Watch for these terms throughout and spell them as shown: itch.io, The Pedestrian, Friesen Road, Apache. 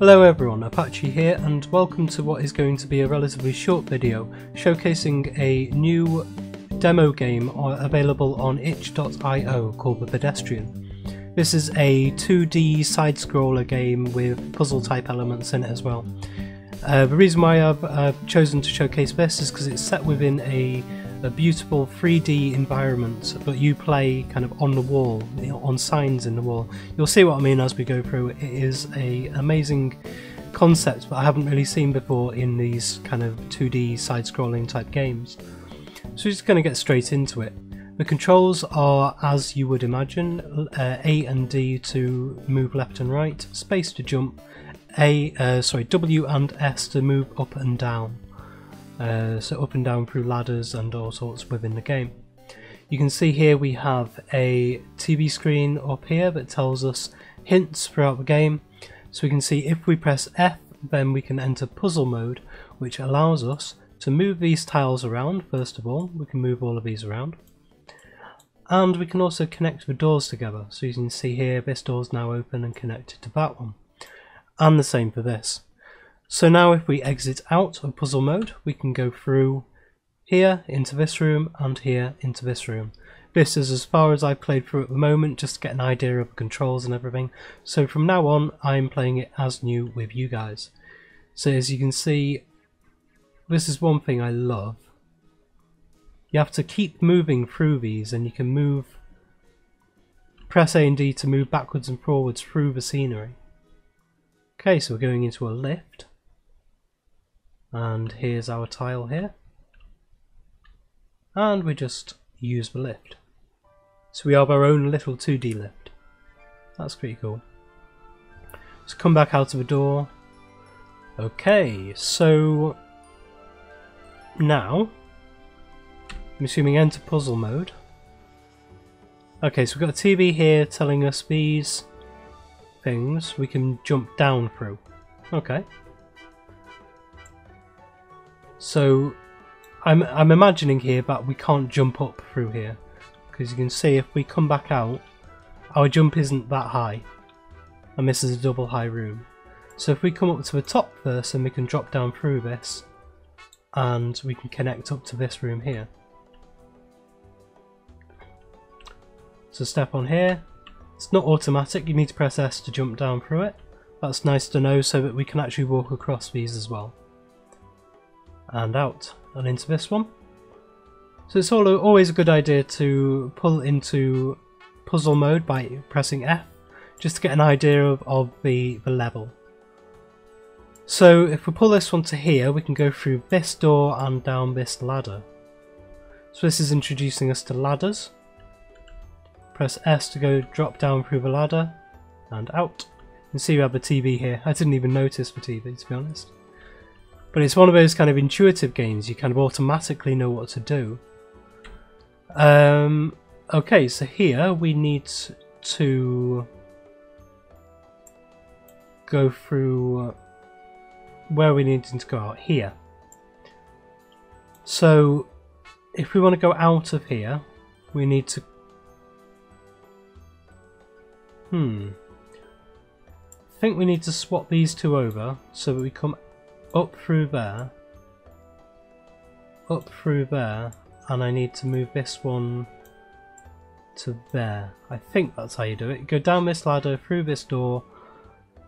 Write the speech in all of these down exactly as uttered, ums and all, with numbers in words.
Hello everyone, Apache here and welcome to what is going to be a relatively short video showcasing a new demo game available on itch dot i o called The Pedestrian. This is a two D side-scroller game with puzzle type elements in it as well. Uh, the reason why I've uh, chosen to showcase this is because it's set within a, a beautiful three D environment, but you play kind of on the wall, you know, on signs in the wall. You'll see what I mean as we go through. It is an amazing concept that I haven't really seen before in these kind of two D side-scrolling type games. So we're just going to get straight into it. The controls are as you would imagine, uh, A and D to move left and right, space to jump, A, uh, sorry, W and S to move up and down. Uh, so up and down through ladders and all sorts within the game. You can see here we have a T V screen up here that tells us hints throughout the game. So we can see if we press F, then we can enter puzzle mode, which allows us to move these tiles around. First of all, we can move all of these around. And we can also connect the doors together, so you can see here this door's now open and connected to that one. And the same for this. So now if we exit out of puzzle mode, we can go through here into this room and here into this room. This is as far as I've played through at the moment, just to get an idea of the controls and everything. So from now on, I'm playing it as new with you guys. So as you can see, this is one thing I love. You have to keep moving through these, and you can move, press A and D to move backwards and forwards through the scenery. Okay, so we're going into a lift, and here's our tile here, and we just use the lift. So we have our own little two D lift. That's pretty cool. Let's come back out of the door. Okay, so now I'm assuming enter puzzle mode. Okay, so we've got a T V here telling us these things we can jump down through. Okay. So I'm, I'm imagining here that we can't jump up through here, because you can see if we come back out, our jump isn't that high, and this is a double high room. So if we come up to the top first, then we can drop down through this, and we can connect up to this room here. So step on here. It's not automatic, you need to press S to jump down through it. That's nice to know, so that we can actually walk across these as well. And out, and into this one. So it's always a good idea to pull into puzzle mode by pressing F, just to get an idea of, of the, the level. So if we pull this one to here, we can go through this door and down this ladder. So this is introducing us to ladders. Press S to go drop down through the ladder and out. You can see we have the T V here. I didn't even notice the T V, to be honest. But it's one of those kind of intuitive games, you kind of automatically know what to do. Um, okay, so here we need to go through where we need to go out here. So if we want to go out of here, we need to Hmm. I think we need to swap these two over so that we come up through there, up through there, and I need to move this one to there. I think that's how you do it. Go down this ladder, through this door,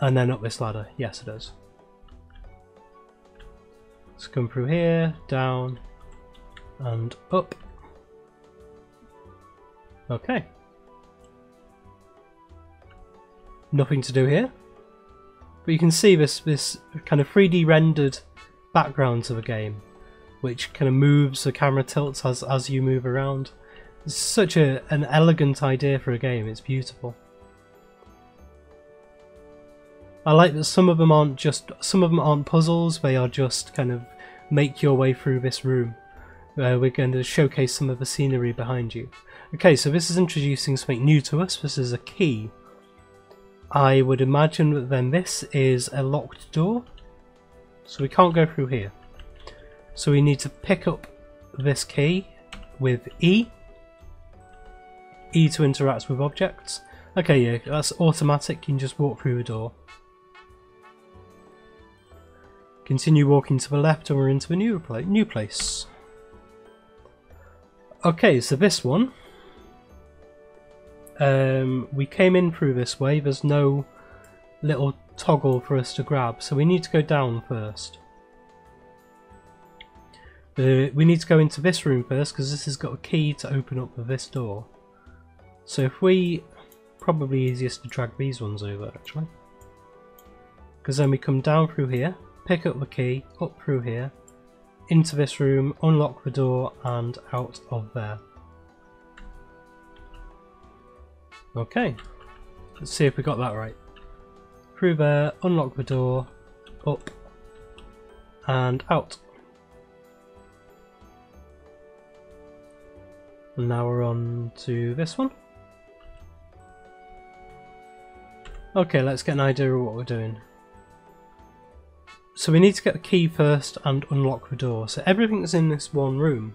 and then up this ladder. Yes, it does. Let's come through here, down, and up. Okay. Nothing to do here, but you can see this this kind of three D rendered background to the game, which kind of moves, the camera tilts as as you move around. It's such a an elegant idea for a game. It's beautiful. I like that some of them aren't just some of them aren't puzzles. They are just kind of make your way through this room. Uh, we're going to showcase some of the scenery behind you. Okay, so this is introducing something new to us. This is a key. I would imagine that then this is a locked door, so we can't go through here. So we need to pick up this key with E. E to interact with objects. Okay, yeah, that's automatic, you can just walk through the door. Continue walking to the left and we're into a new, pla new place. Okay, so this one. Um, we came in through this way. There's no little toggle for us to grab, so we need to go down first. Uh, we need to go into this room first because this has got a key to open up this door. So if we... probably easiest to drag these ones over actually. Because then we come down through here, pick up the key, up through here, into this room, unlock the door and out of there. Okay, let's see if we got that right. Through there, unlock the door, up and out. And now we're on to this one. Okay, let's get an idea of what we're doing. So we need to get the key first and unlock the door. So everything's in this one room.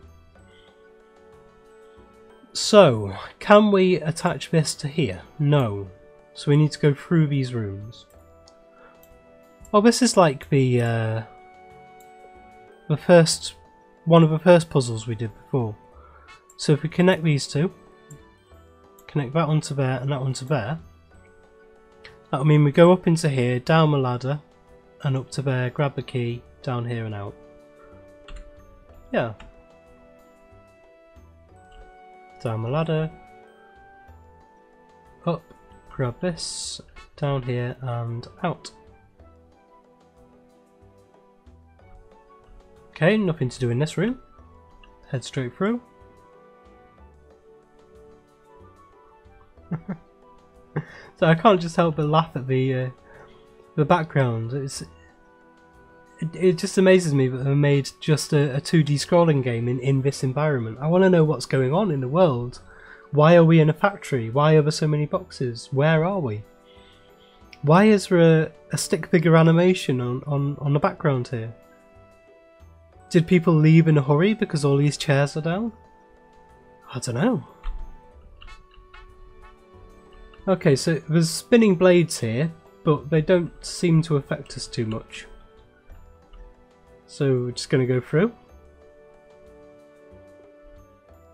So, can we attach this to here? No. So we need to go through these rooms. Well, this is like the uh, the first one of the first puzzles we did before. So if we connect these two, connect that onto there and that onto there, that'll mean we go up into here, down the ladder, and up to there, grab the key, down here and out. Yeah. Down the ladder, up, grab this, down here and out. Okay, nothing to do in this room. Head straight through. So I can't just help but laugh at the uh, the background. It's it, it just amazes me that they made just a, a two D scrolling game in in this environment. I want to know what's going on in the world. Why are we in a factory? Why are there so many boxes? Where are we? Why is there a, a stick figure animation on on on the background here? Did people leave in a hurry because all these chairs are down? I don't know. Okay, so there's spinning blades here, but they don't seem to affect us too much. So we're just going to go through.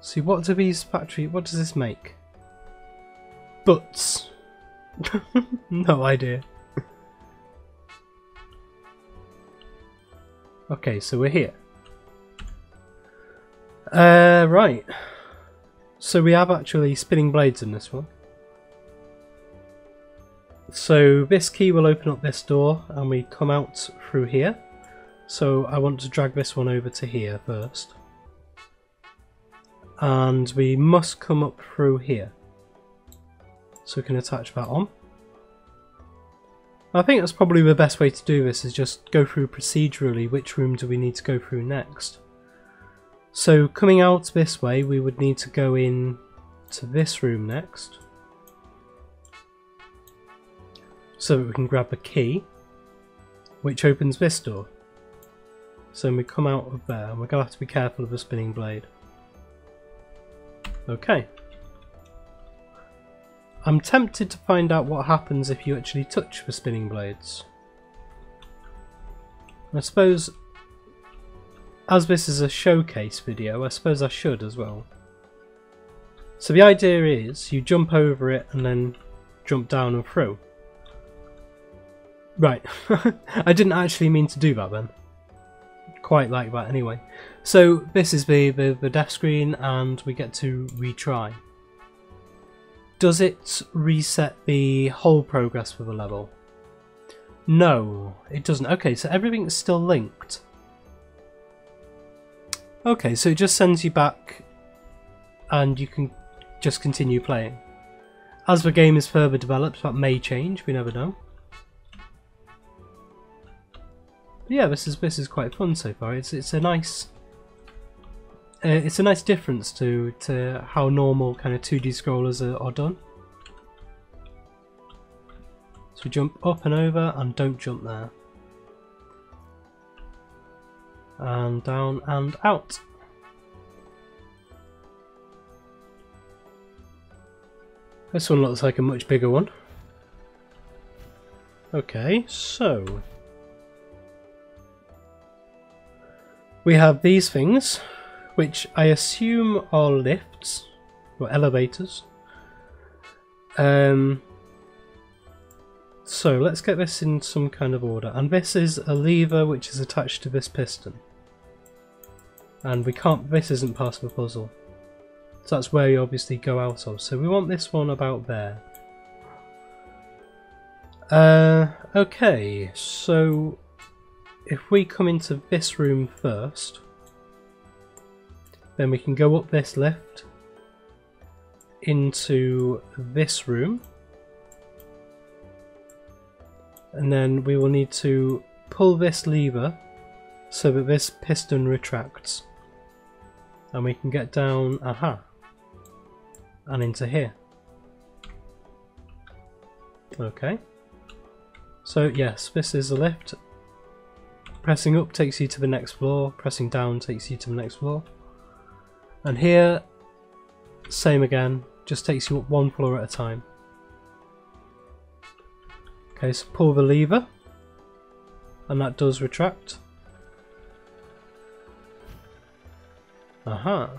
See, what do these factory... what does this make? Butts. No idea. Okay, so we're here. Uh, right. So we have actually spinning blades in this one. So this key will open up this door and we come out through here. So I want to drag this one over to here first. And we must come up through here. So we can attach that on. I think that's probably the best way to do this, is just go through procedurally which room do we need to go through next. So coming out this way, we would need to go in to this room next, so that we can grab a key, which opens this door. So we come out of there, and we're going to have to be careful of the spinning blade. Okay. I'm tempted to find out what happens if you actually touch the spinning blades. I suppose, as this is a showcase video, I suppose I should as well. So the idea is, you jump over it and then jump down and through. Right, I didn't actually mean to do that then. Quite like that anyway. So this is the, the, the death screen and we get to retry. Does it reset the whole progress for the level? No, it doesn't. Okay, so everything's still linked. Okay, so it just sends you back and you can just continue playing. As the game is further developed, that may change, we never know. Yeah, this is this is quite fun so far. It's it's a nice uh, it's a nice difference to to how normal kind of two D scrollers are, are done. So we jump up and over and don't jump there, and down and out. This one looks like a much bigger one. Okay, so. we have these things, which I assume are lifts or elevators. Um, so let's get this in some kind of order. And this is a lever which is attached to this piston. And we can't, this isn't part of the puzzle. So that's where you obviously go out of. So we want this one about there. Uh, okay, so if we come into this room first, then we can go up this lift into this room, and then we will need to pull this lever so that this piston retracts and we can get down, aha, and into here. Okay, so yes, this is a lift. Pressing up takes you to the next floor, pressing down takes you to the next floor, and here, same again, just takes you up one floor at a time. Okay, so pull the lever and that does retract. Aha,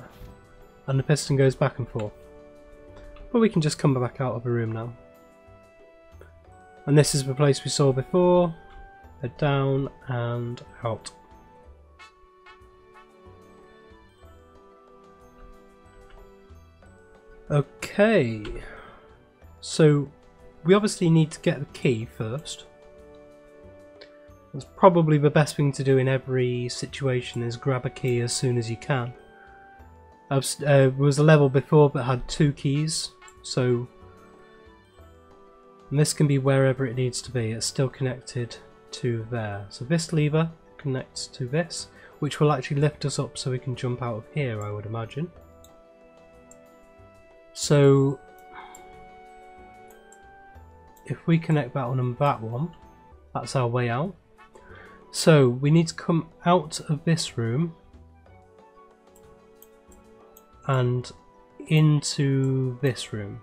and the piston goes back and forth, but we can just come back out of the room now. And this is the place we saw before. Head down and out. Okay, so we obviously need to get the key first. That's probably the best thing to do in every situation, is grab a key as soon as you can. I've, uh, there was a level before that had two keys, so and this can be wherever it needs to be. It's still connected to there. So this lever connects to this, which will actually lift us up so we can jump out of here, I would imagine. So if we connect that one and that one, that's our way out. So we need to come out of this room and into this room.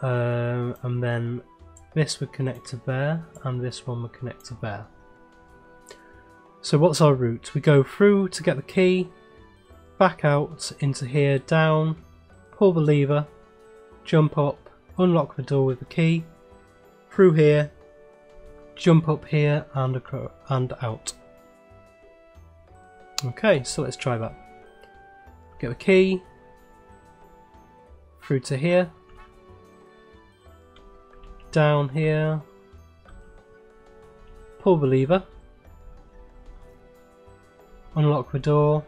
Um, and then this would connect to there, and this one would connect to there. So what's our route? We go through to get the key, back out into here, down, pull the lever, jump up, unlock the door with the key, through here, jump up here and across and out. Okay, so let's try that. Get the key, through to here, down here, pull the lever, unlock the door.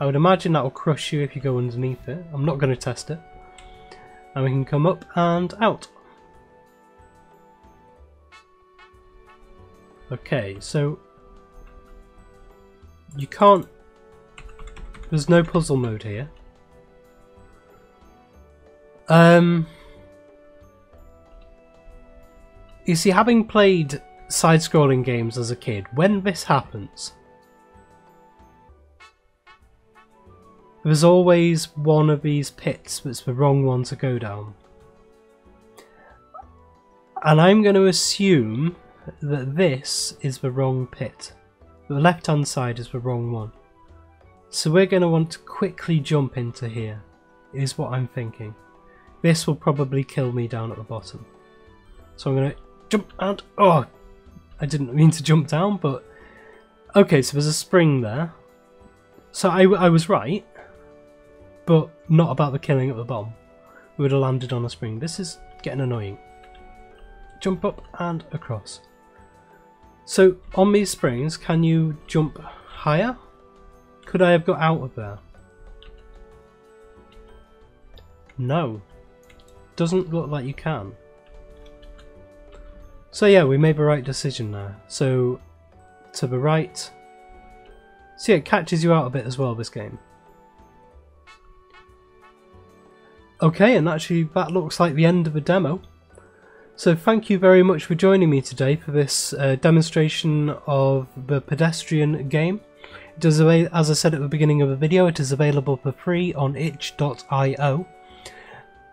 I would imagine that will crush you if you go underneath it. I'm not going to test it. And we can come up and out. Okay, so you can't, there's no puzzle mode here. Um You see, having played side-scrolling games as a kid, when this happens, there's always one of these pits that's the wrong one to go down. And I'm going to assume that this is the wrong pit. The left-hand side is the wrong one. So we're going to want to quickly jump into here, is what I'm thinking. This will probably kill me down at the bottom. So I'm going to jump and, oh, I didn't mean to jump down, but okay, so there's a spring there. So I, I was right, but not about the killing at the bottom. We would have landed on a spring. This is getting annoying. Jump up and across. So on these springs, can you jump higher? Could I have got out of there? No, doesn't look like you can. So yeah, we made the right decision there. So to the right. See, so yeah, it catches you out a bit as well, this game. Okay, and actually that looks like the end of the demo. So thank you very much for joining me today for this uh, demonstration of the Pedestrian game. It does, as I said at the beginning of the video, it is available for free on itch dot i o.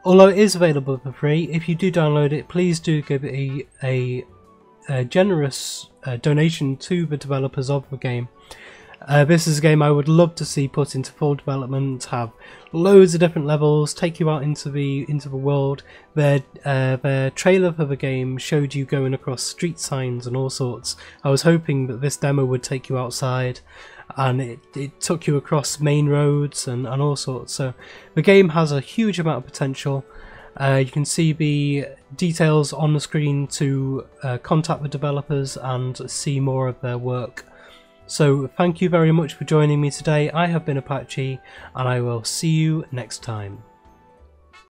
Although it is available for free, if you do download it, please do give it a, a a generous uh, donation to the developers of the game. Uh, this is a game I would love to see put into full development, have loads of different levels, take you out into the into the world. Their, uh, their trailer for the game showed you going across street signs and all sorts. I was hoping that this demo would take you outside, and it, it took you across main roads and, and all sorts. So the game has a huge amount of potential. Uh, you can see the details on the screen to uh, contact the developers and see more of their work. So thank you very much for joining me today. I have been Apache, and I will see you next time.